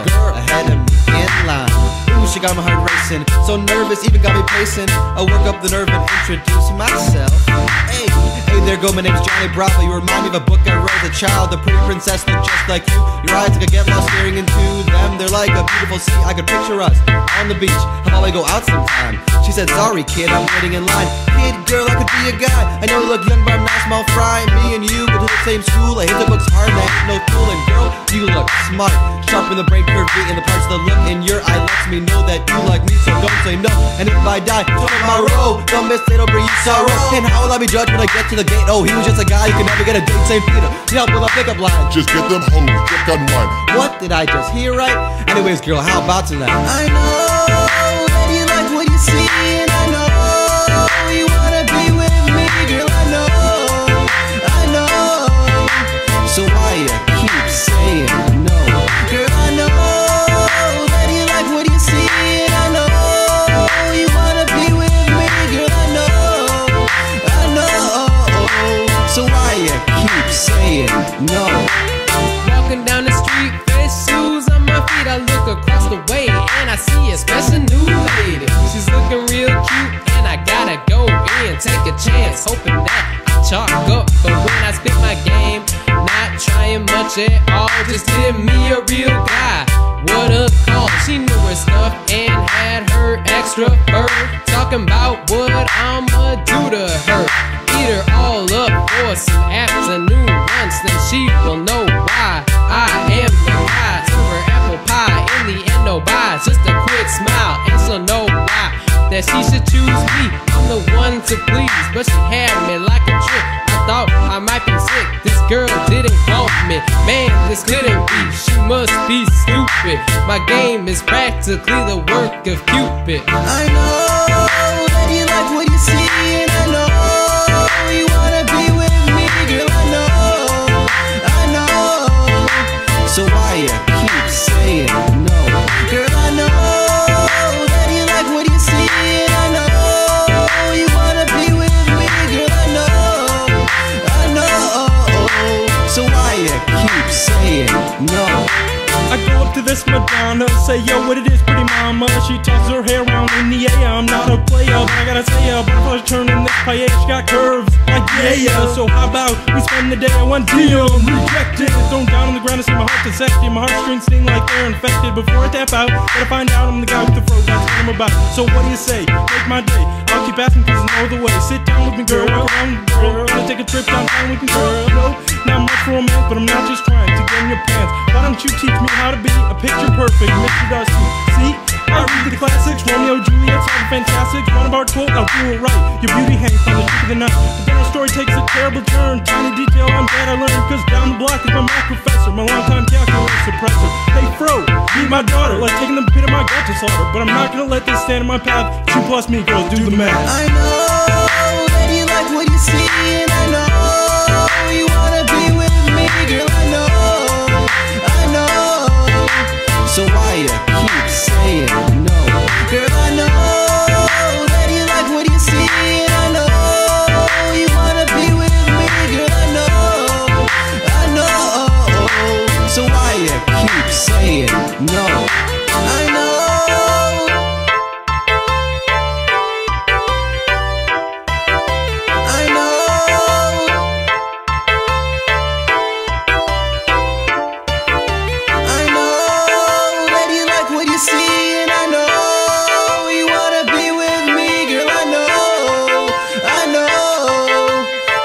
girl ahead of me in line. Ooh, she got my heart racing, so nervous even got me pacing. I work up the nerve and introduce myself. Hey there go, my name's Johnny Bravo. You remind me of a book I read as a child. The pretty princess looked just like you. Your eyes like I get lost staring into them. They're like a beautiful sea, I could picture us on the beach. How about we go out sometime? She said, sorry kid, I'm waiting in line. Kid, girl, I could be a guy. I know you look young but I'm not a small fry. Me and you go to the same school. I hate the books hard, man, no fool. And girl, you look smart, sharp in the brain, curvy in the parts of the look in your eye. Lets me know that you like me, so don't say no. And if I die, tomorrow, don't miss it, it'll bring you sorrow. And how will I be judged when I get to the gate? Oh, he was just a guy who could never get a date, St. Peter. Yeah, well, I'll pick up line. Just get them hoes, drink on wine. What did I just hear, right? Anyways, girl, how about tonight? I know that you like what you see, and I know you wanna be with me, girl. I know, so why you keep saying no? Girl, I know that you like what you see, and I know you wanna be with me, girl. I know, so why you keep saying no? Walking down the street, fast shoes on my feet, I look across the way and I see a special new lady. She's looking real cute. I gotta go in, take a chance, hoping that I chalk up. But when I spit my game, not trying much at all, just give me a real guy. What a call. She knew her stuff and had her extra bird, talking about what I'ma do to her. Eat her all up for some afternoon lunch, then she will know why I am the guy. Serve her apple pie, in the end no buys, just a quick smile, and she'll know why that she should choose me. I'm the one to please, but she had me like a trick. I thought I might be sick. This girl didn't want me. Man, this couldn't be. She must be stupid. My game is practically the work of Cupid. I know that you like what you see, and I know you wanna be with me, girl. I know, so why you keep saying no? Girl, I know. No. I go up to this Madonna, say yo, what it is, pretty mama. She tosses her hair around in the air. I'm not a player, but I gotta say, butterflies turning this paella. She got curves like yeah. So how about we spend the day on one deal? Rejected, thrown down on the ground and see my heart dissected. My heartstrings sting like they're infected. Before I tap out, gotta find out I'm the guy with the fro. That's what I'm about. So what do you say? Take my day. I'll keep asking cause there's no other way. Sit down with me, girl. Walk around with me, girl. Wanna take a trip downtown with me, girl. No, not much for a man, but I'm not just trying to get in your pants. Why don't you teach me how to be a picture perfect Mr. Dusty? See, I read the classics, Romeo, Juliet, all the fantastics. One of our 12, I'll do it right. Your beauty hangs on the tip of the knife. But then our story takes a terrible turn. Tiny detail I'm glad I learned, cause down the block is my math professor, my longtime calculator suppressor. Hey Fro, meet my daughter, like taking the pit of my gut to slaughter. But I'm not gonna let this stand in my path. Two plus me, girls, do the math. I know that you like what you see, and I know you wanna be with me, girl. So why you keep saying no? Girl, I know that you like what you see, and I know you wanna be with me, girl. I know, so why you keep saying no? I know.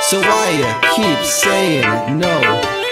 So why you keep saying no?